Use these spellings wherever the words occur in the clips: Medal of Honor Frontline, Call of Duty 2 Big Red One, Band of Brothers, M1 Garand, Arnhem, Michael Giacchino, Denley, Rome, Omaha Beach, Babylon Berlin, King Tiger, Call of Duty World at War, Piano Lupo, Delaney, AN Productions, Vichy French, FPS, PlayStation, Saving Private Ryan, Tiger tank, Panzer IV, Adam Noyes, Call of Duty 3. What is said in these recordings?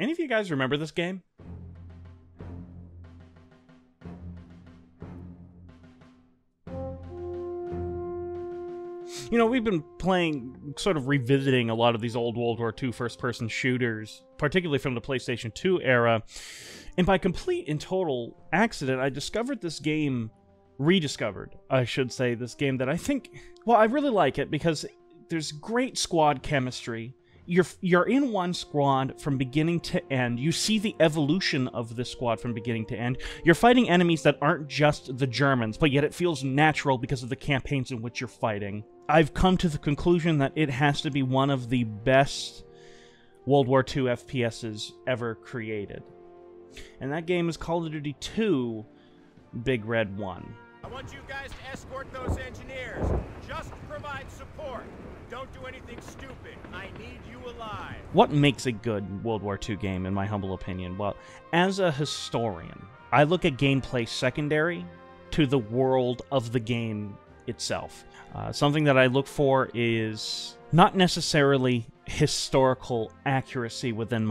Any of you guys remember this game? You know, we've been playing, sort of revisiting a lot of these old World War II first-person shooters, particularly from the PlayStation 2 era, and by complete and total accident, I discovered this game, rediscovered, I should say, this game that I think, well, I really like it because there's great squad chemistry. You're in one squad from beginning to end. You see the evolution of this squad from beginning to end. You're fighting enemies that aren't just the Germans, but yet it feels natural because of the campaigns in which you're fighting. I've come to the conclusion that it has to be one of the best World War II FPSs ever created. And that game is Call of Duty 2 Big Red One. I want you guys to escort those engineers. Just provide support. Don't do anything stupid. I need you alive. What makes a good World War II game, in my humble opinion? Well, as a historian, I look at gameplay secondary to the world of the game itself. Something that I look for is not necessarily historical accuracy within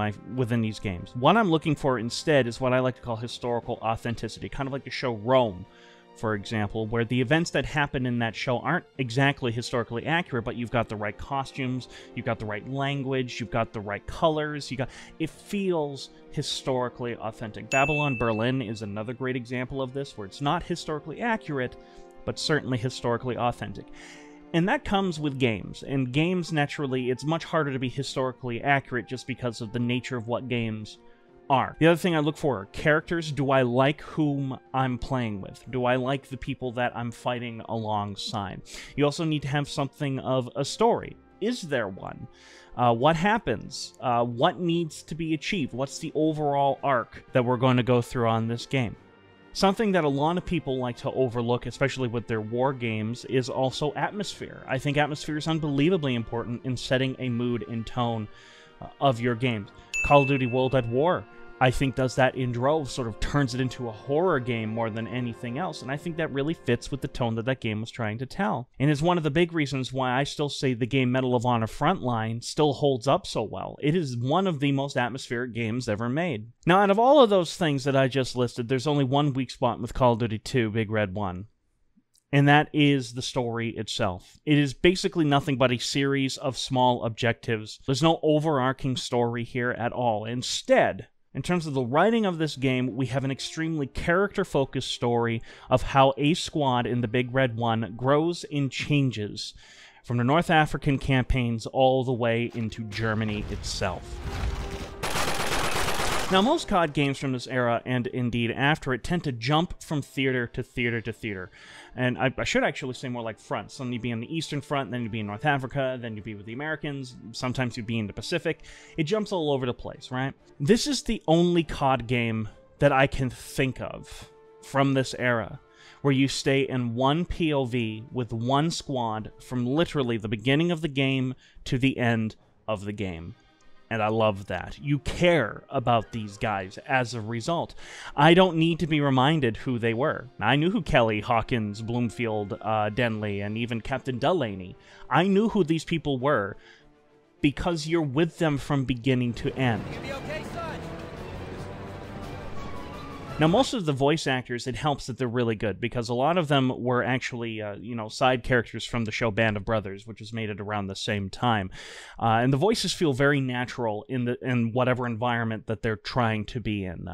these games. What I'm looking for instead is what I like to call historical authenticity, kind of like the show Rome, for example, where the events that happen in that show aren't exactly historically accurate, but you've got the right costumes, you've got the right language, you've got the right colors, it feels historically authentic. Babylon Berlin is another great example of this, where it's not historically accurate, but certainly historically authentic. And that comes with games. And games, naturally, it's much harder to be historically accurate just because of the nature of what games are. The other thing I look for are characters. Do I like whom I'm playing with? Do I like the people that I'm fighting alongside? You also need to have something of a story. Is there one? What happens? What needs to be achieved? What's the overall arc that we're going to go through on this game? Something that a lot of people like to overlook, especially with their war games, is also atmosphere. I think atmosphere is unbelievably important in setting a mood and tone of your games. Call of Duty World at War, I think, does that in droves, sort of turns it into a horror game more than anything else, and I think that really fits with the tone that that game was trying to tell. And it's one of the big reasons why I still say the game Medal of Honor Frontline still holds up so well. It is one of the most atmospheric games ever made. Now, out of all of those things that I just listed, there's only one weak spot with Call of Duty 2 Big Red One, and that is the story itself. It is basically nothing but a series of small objectives. There's no overarching story here at all. Instead, in terms of the writing of this game, we have an extremely character-focused story of how a squad in the Big Red One grows and changes from the North African campaigns all the way into Germany itself. Now, most COD games from this era, and indeed after it, tend to jump from theater to theater to theater. And I should actually say more like fronts. Some you'd be on the Eastern Front, then you'd be in North Africa, then you'd be with the Americans, sometimes you'd be in the Pacific. It jumps all over the place, right? This is the only COD game that I can think of from this era where you stay in one POV with one squad from literally the beginning of the game to the end of the game. And I love that. You care about these guys as a result. I don't need to be reminded who they were. I knew who Kelly, Hawkins, Bloomfield, Denley, and even Captain Delaney. I knew who these people were because you're with them from beginning to end. You'll be okay, son. Now, most of the voice actors, it helps that they're really good, because a lot of them were actually, you know, side characters from the show Band of Brothers, which was made at around the same time. And the voices feel very natural in whatever environment that they're trying to be in.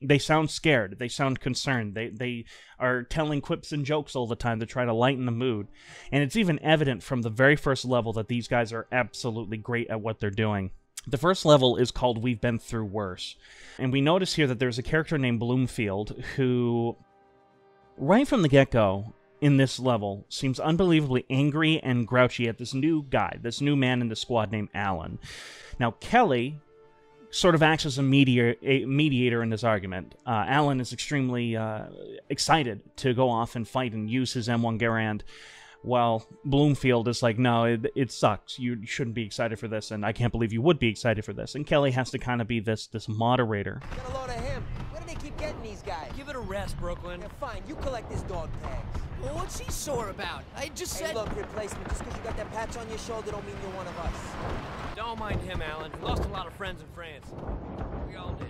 They sound scared. They sound concerned. They are telling quips and jokes all the time to try to lighten the mood. And it's even evident from the very first level that these guys are absolutely great at what they're doing. The first level is called We've Been Through Worse. And we notice here that there's a character named Bloomfield who, right from the get-go in this level, seems unbelievably angry and grouchy at this new guy, this new man in the squad named Alan. Now, Kelly sort of acts as a mediator in this argument. Alan is extremely excited to go off and fight and use his M1 Garand. Well, Bloomfield is like, no, it sucks. You shouldn't be excited for this, and I can't believe you would be excited for this. And Kelly has to kind of be this moderator. Get a load of him. Where do they keep getting these guys? Give it a rest, Brooklyn. Yeah, fine. You collect this dog tags. Well, what's he sore about? I just said... Hey, look, replacement. Just because you got that patch on your shoulder don't mean you're one of us. Dome, find him, Alan. He lost a lot of friends in France. We all did.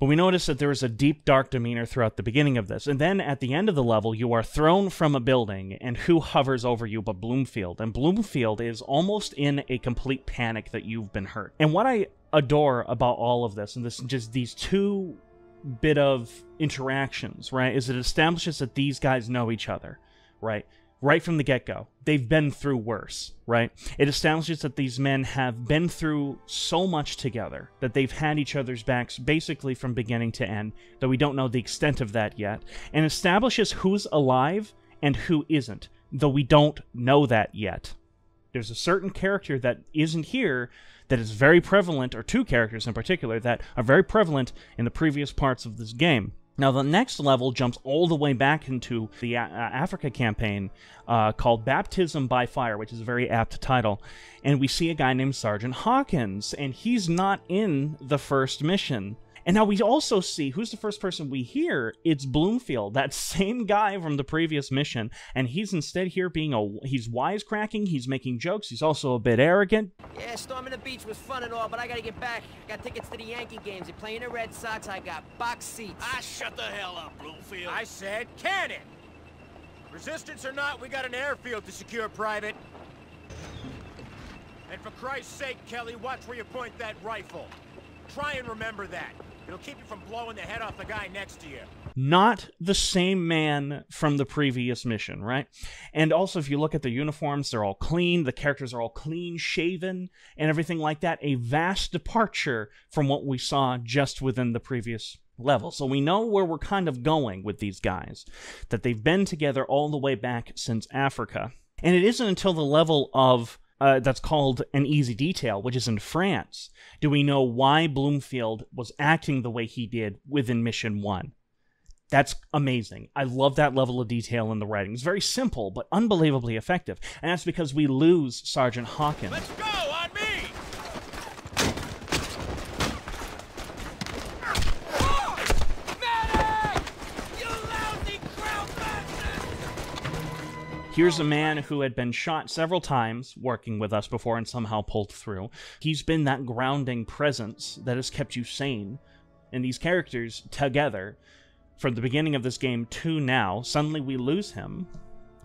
But we notice that there is a deep, dark demeanor throughout the beginning of this. And then at the end of the level, you are thrown from a building, and who hovers over you but Bloomfield? And Bloomfield is almost in a complete panic that you've been hurt. And what I adore about all of this, and this just these two bit of interactions, right, is it establishes that these guys know each other, right? Right from the get-go. They've been through worse, right? It establishes that these men have been through so much together that they've had each other's backs basically from beginning to end, though we don't know the extent of that yet, and establishes who's alive and who isn't, though we don't know that yet. There's a certain character that isn't here that is very prevalent, or two characters in particular, that are very prevalent in the previous parts of this game. Now, the next level jumps all the way back into the Africa campaign called Baptism by Fire, which is a very apt title. And we see a guy named Sergeant Hawkins, and he's not in the first mission. And now we also see, who's the first person we hear? It's Bloomfield, that same guy from the previous mission. And he's instead here being he's wisecracking, he's making jokes, he's also a bit arrogant. Yeah, storming the beach was fun and all, but I gotta get back. I got tickets to the Yankee games, they're playing the Red Sox, I got box seats. Ah, shut the hell up, Bloomfield. I said cannon! Resistance or not, we got an airfield to secure, Private. And for Christ's sake, Kelly, watch where you point that rifle. Try and remember that. It'll keep you from blowing the head off the guy next to you. Not the same man from the previous mission, right? And also, if you look at the uniforms, they're all clean. The characters are all clean, shaven, and everything like that. A vast departure from what we saw just within the previous level. So we know where we're kind of going with these guys, that they've been together all the way back since Africa. And it isn't until the level of that's called An Easy Detail, which is in France, do we know why Bloomfield was acting the way he did within Mission 1. That's amazing. I love that level of detail in the writing. It's very simple, but unbelievably effective. And that's because we lose Sergeant Hawkins. Let's go on me! Medic! You lousy crowd bastard! Here's a man who had been shot several times working with us before and somehow pulled through. He's been that grounding presence that has kept you sane. And these characters together, from the beginning of this game to now, suddenly we lose him.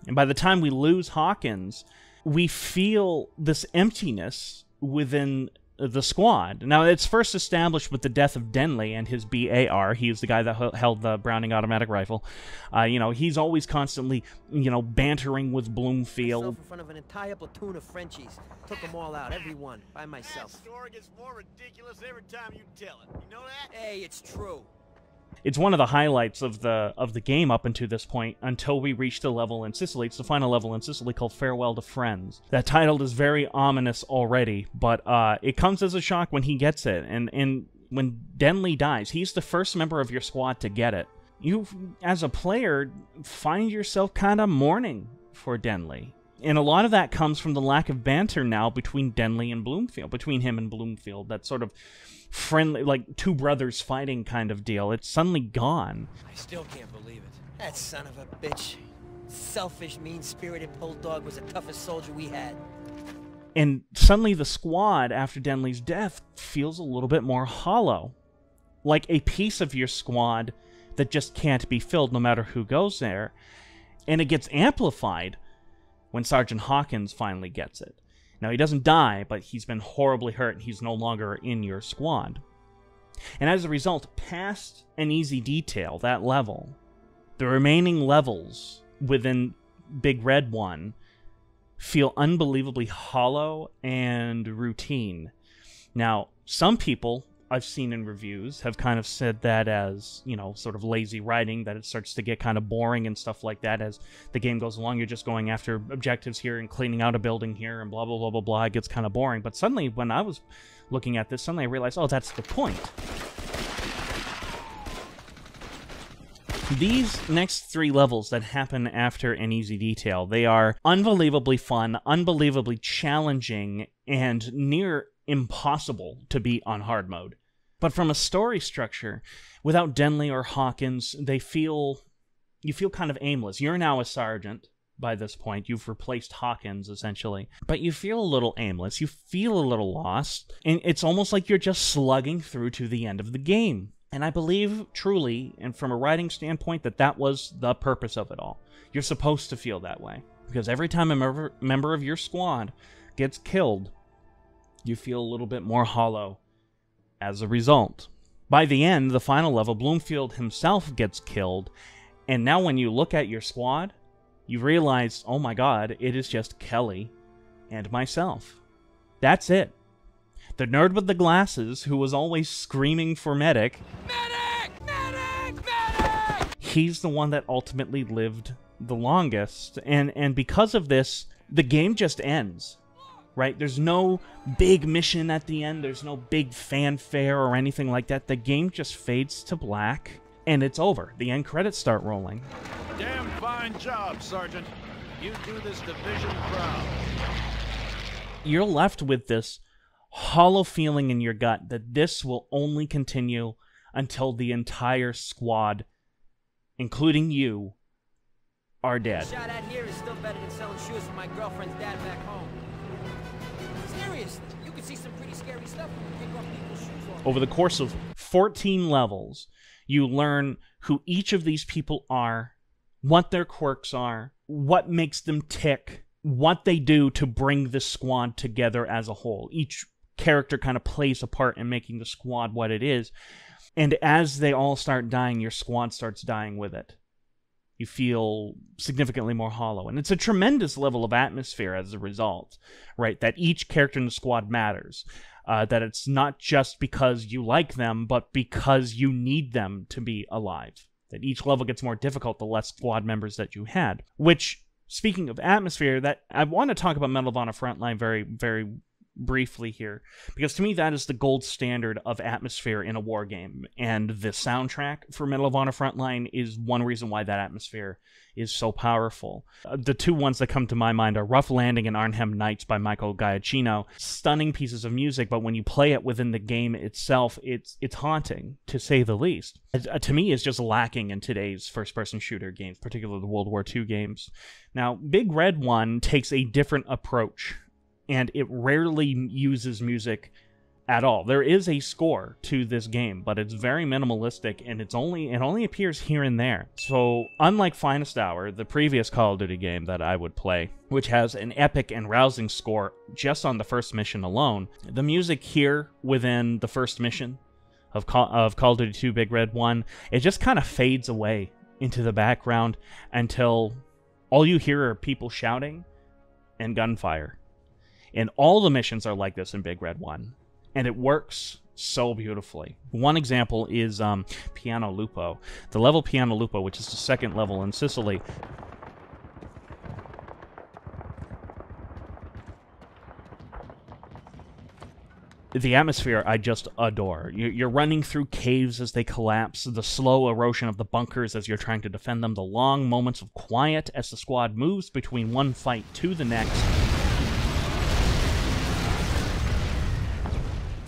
And by the time we lose Hawkins, we feel this emptiness within the squad. Now, it's first established with the death of Denley and his BAR. He is the guy that held the Browning automatic rifle. You know, he's always constantly, you know, bantering with Bloomfield. In front of an entire platoon of Frenchies. Took them all out, everyone, by myself. That story gets more ridiculous every time you tell it. You know that? Hey, it's true. It's one of the highlights of the game up until this point, until we reach the level in Sicily. It's the final level in Sicily called Farewell to Friends. That title is very ominous already, but it comes as a shock when he gets it. And when Denley dies, he's the first member of your squad to get it. You, as a player, find yourself kind of mourning for Denley. And a lot of that comes from the lack of banter now between Denley and Bloomfield, between him and Bloomfield. That sort of friendly, like two brothers fighting kind of deal. It's suddenly gone. I still can't believe it. That son of a bitch. Selfish, mean-spirited bulldog was the toughest soldier we had. And suddenly the squad, after Denley's death, feels a little bit more hollow. Like a piece of your squad that just can't be filled no matter who goes there. And it gets amplified when Sergeant Hawkins finally gets it. Now, he doesn't die, but he's been horribly hurt, and he's no longer in your squad. And as a result, past An Easy Detail, that level, the remaining levels within Big Red One feel unbelievably hollow and routine. Now, some people I've seen in reviews have kind of said that as, you know, sort of lazy writing, that it starts to get kind of boring and stuff like that as the game goes along. You're just going after objectives here and cleaning out a building here and blah, blah, blah, blah, blah. It gets kind of boring. But suddenly, when I was looking at this, suddenly I realized, oh, that's the point. These next three levels that happen after An Easy Detail, they are unbelievably fun, unbelievably challenging, and near impossible to beat on hard mode. But from a story structure, without Denley or Hawkins, you feel kind of aimless. You're now a sergeant, by this point. You've replaced Hawkins, essentially. But you feel a little aimless. You feel a little lost. And it's almost like you're just slugging through to the end of the game. And I believe, truly, and from a writing standpoint, that that was the purpose of it all. You're supposed to feel that way. Because every time a member of your squad gets killed, you feel a little bit more hollow as a result. By the end, the final level, Bloomfield himself gets killed, and now when you look at your squad, you realize, oh my god, it is just Kelly and myself. That's it. The nerd with the glasses, who was always screaming for medic, medic! Medic! Medic! He's the one that ultimately lived the longest, and because of this, the game just ends. Right? There's no big mission at the end. There's no big fanfare or anything like that. The game just fades to black, and it's over. The end credits start rolling. Damn fine job, Sergeant. You do this division proud. You're left with this hollow feeling in your gut that this will only continue until the entire squad, including you, are dead. Shot at here is still better than selling shoes for my girlfriend's dad back home. You can see some pretty scary stuff when you pick up people's shoes off. Over the course of 14 levels, you learn who each of these people are, what their quirks are, what makes them tick, what they do to bring the squad together as a whole. Each character kind of plays a part in making the squad what it is. And as they all start dying, your squad starts dying with it. You feel significantly more hollow. And it's a tremendous level of atmosphere as a result, right? That each character in the squad matters. That it's not just because you like them, but because you need them to be alive. That each level gets more difficult the less squad members that you had. Which, speaking of atmosphere, that I want to talk about Medal of Honor Frontline very, very briefly here. Because to me, that is the gold standard of atmosphere in a war game. And the soundtrack for Medal of Honor Frontline is one reason why that atmosphere is so powerful. The two ones that come to my mind are Rough Landing and Arnhem Nights by Michael Giacchino. Stunning pieces of music, but when you play it within the game itself, it's haunting, to say the least. To me, it's just lacking in today's first-person shooter games, particularly the World War II games. Now, Big Red One takes a different approach, and it rarely uses music at all. There is a score to this game, but it's very minimalistic, and it only appears here and there. So unlike Finest Hour, the previous Call of Duty game that I would play, which has an epic and rousing score just on the first mission alone, the music here within the first mission of Call of Duty 2 Big Red One, it just kind of fades away into the background until all you hear are people shouting and gunfire. And all the missions are like this in Big Red One. And it works so beautifully. One example is Piano Lupo. The level Piano Lupo, which is the second level in Sicily. The atmosphere I just adore. You're running through caves as they collapse, the slow erosion of the bunkers as you're trying to defend them, the long moments of quiet as the squad moves between one fight to the next.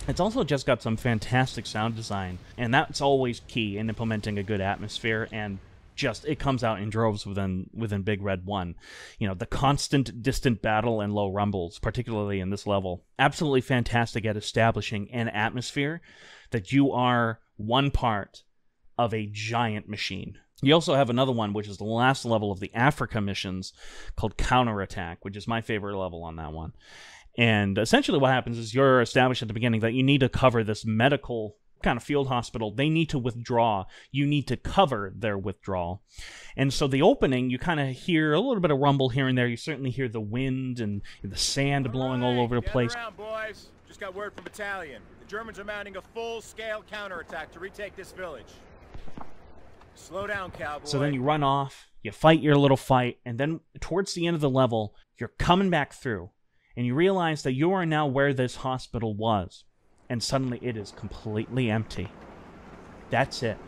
It's also just got some fantastic sound design, and that's always key in implementing a good atmosphere, and just it comes out in droves within Big Red One. You know, the constant distant battle and low rumbles, particularly in this level, absolutely fantastic at establishing an atmosphere that you are one part of a giant machine. You also have another one, which is the last level of the Africa missions, called Counterattack, which is my favorite level on that one. And essentially what happens is you're established at the beginning that you need to cover this medical kind of field hospital. They need to withdraw. You need to cover their withdrawal. And so the opening, you kind of hear a little bit of rumble here and there. You certainly hear the wind and the sand blowing all over the place. Gather around, boys. Just got word from battalion. The Germans are mounting a full-scale counterattack to retake this village. Slow down, cowboy. So then you run off, you fight your little fight, and then towards the end of the level, you're coming back through. And you realize that you are now where this hospital was. And suddenly it is completely empty. That's it.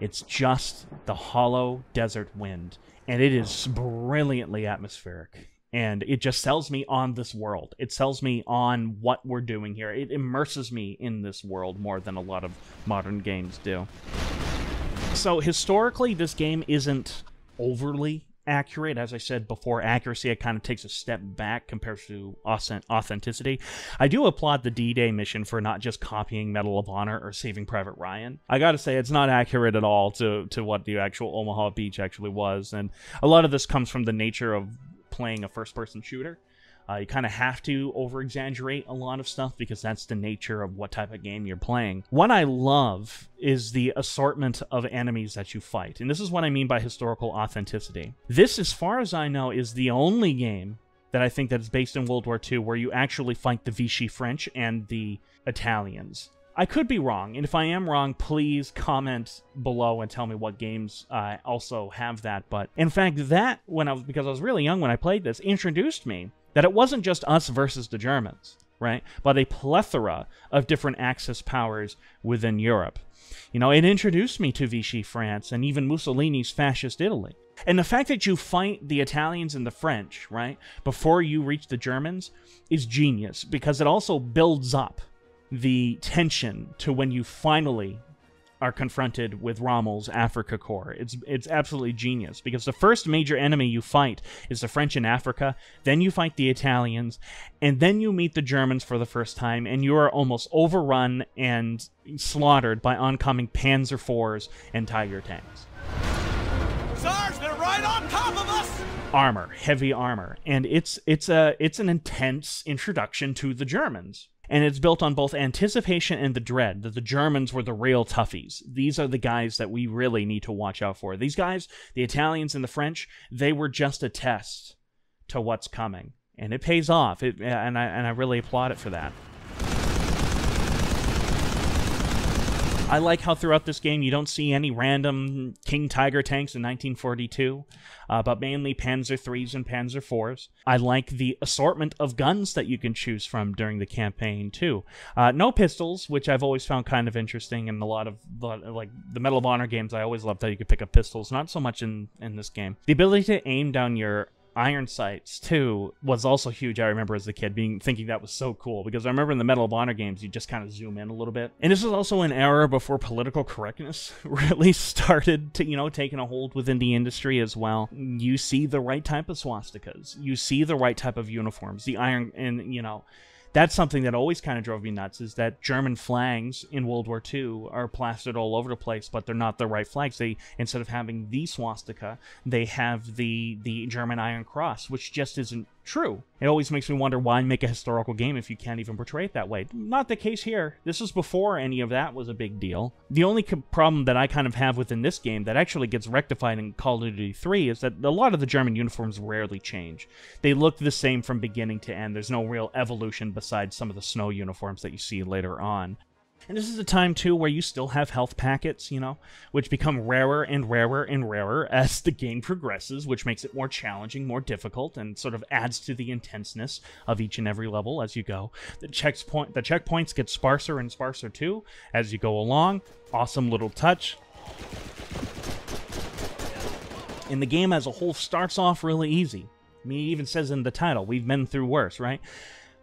It's just the hollow desert wind. And it is brilliantly atmospheric. And it just sells me on this world. It sells me on what we're doing here. It immerses me in this world more than a lot of modern games do. So historically, this game isn't overly accurate. As I said before, accuracy, it kind of takes a step back compared to authenticity. I do applaud the D-Day mission for not just copying Medal of Honor or Saving Private Ryan. I gotta say, it's not accurate at all to what the actual Omaha Beach actually was, and a lot of this comes from the nature of playing a first-person shooter. You kind of have to over-exaggerate a lot of stuff because that's the nature of what type of game you're playing. What I love is the assortment of enemies that you fight, and this is what I mean by historical authenticity. This, as far as I know, is the only game that I think that is based in World War II where you actually fight the Vichy French and the Italians. I could be wrong, and if I am wrong, please comment below and tell me what games also have that. But in fact, that, because I was really young when I played this, introduced me that it wasn't just us versus the Germans, right? But a plethora of different Axis powers within Europe. You know, it introduced me to Vichy France and even Mussolini's fascist Italy. And the fact that you fight the Italians and the French, right, before you reach the Germans is genius, because it also builds up the tension to when you finally are confronted with Rommel's Africa Corps. It's absolutely genius, because the first major enemy you fight is the French in Africa, then you fight the Italians, and then you meet the Germans for the first time, and you are almost overrun and slaughtered by oncoming Panzer IVs and Tiger tanks. Sarge, they're right on top of us! Armor, heavy armor, and it's an intense introduction to the Germans. And it's built on both anticipation and the dread that the Germans were the real toughies. These are the guys that we really need to watch out for. These guys, the Italians and the French, they were just a test to what's coming. And it pays off, and I really applaud it for that. I like how throughout this game you don't see any random King Tiger tanks in 1942, but mainly Panzer IIIs and Panzer IVs. I like the assortment of guns that you can choose from during the campaign too. No pistols, which I've always found kind of interesting in a lot of like the Medal of Honor games. I always loved how you could pick up pistols. Not so much in this game. The ability to aim down your iron sights too was also huge. I remember as a kid thinking that was so cool, because I remember in the Medal of Honor games you just kind of zoom in a little bit. And this was also an era before political correctness really started to, you know, taking a hold within the industry as well. You see the right type of swastikas, you see the right type of uniforms, the iron, and you know, that's something that always kind of drove me nuts, is that German flags in World War II are plastered all over the place, but they're not the right flags. They, instead of having the swastika, they have the German Iron Cross, which just isn't true. It always makes me wonder, why make a historical game if you can't even portray it that way? Not the case here. This is before any of that was a big deal. The only problem that I kind of have within this game that actually gets rectified in Call of Duty 3 is that a lot of the German uniforms rarely change. They look the same from beginning to end. There's no real evolution besides some of the snow uniforms that you see later on. And this is a time, too, where you still have health packets, you know, which become rarer and rarer and rarer as the game progresses, which makes it more challenging, more difficult, and sort of adds to the intenseness of each and every level as you go. The checkpoints get sparser and sparser, too, as you go along. Awesome little touch. And the game as a whole starts off really easy. I mean, it even says in the title, we've been through worse, right?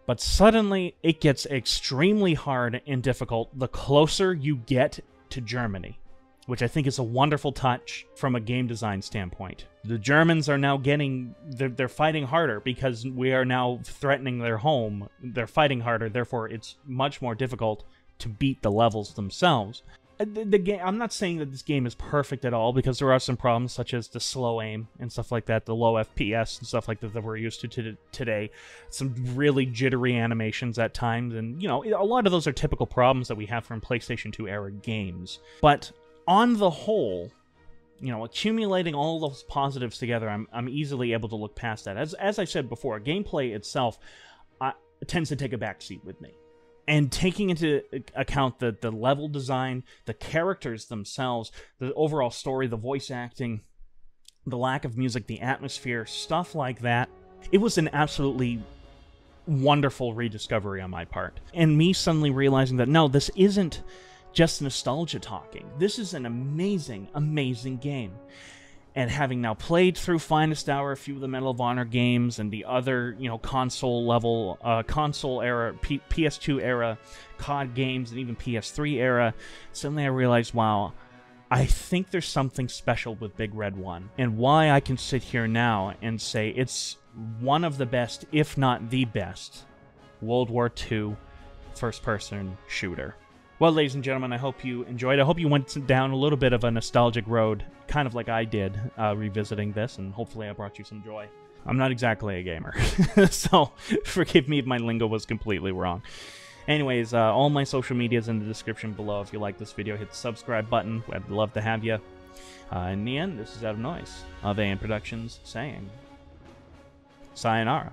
But suddenly, it gets extremely hard and difficult the closer you get to Germany, which I think is a wonderful touch from a game design standpoint. The Germans are now getting, they're fighting harder because we are now threatening their home. They're fighting harder, therefore it's much more difficult to beat the levels themselves. The game, I'm not saying that this game is perfect at all, because there are some problems such as the slow aim and stuff like that, the low FPS and stuff like that that we're used to today. Some really jittery animations at times, and you know, a lot of those are typical problems that we have from PlayStation 2 era games. But on the whole, you know, accumulating all those positives together, I'm easily able to look past that. As I said before, gameplay itself tends to take a backseat with me. And taking into account the level design, the characters themselves, the overall story, the voice acting, the lack of music, the atmosphere, stuff like that, it was an absolutely wonderful rediscovery on my part. And me suddenly realizing that, no, this isn't just nostalgia talking. This is an amazing, amazing game. And having now played through Finest Hour, a few of the Medal of Honor games, and the other, you know, console era, PS2 era COD games, and even PS3 era, suddenly I realized, wow, I think there's something special with Big Red One, and why I can sit here now and say it's one of the best, if not the best, World War II first-person shooter. Well, ladies and gentlemen, I hope you enjoyed. I hope you went down a little bit of a nostalgic road, kind of like I did, revisiting this, and hopefully I brought you some joy. I'm not exactly a gamer, so forgive me if my lingo was completely wrong. Anyways, all my social media is in the description below. If you like this video, hit the subscribe button. I'd love to have you. In the end, this is Adam Noyes of AN Productions saying sayonara.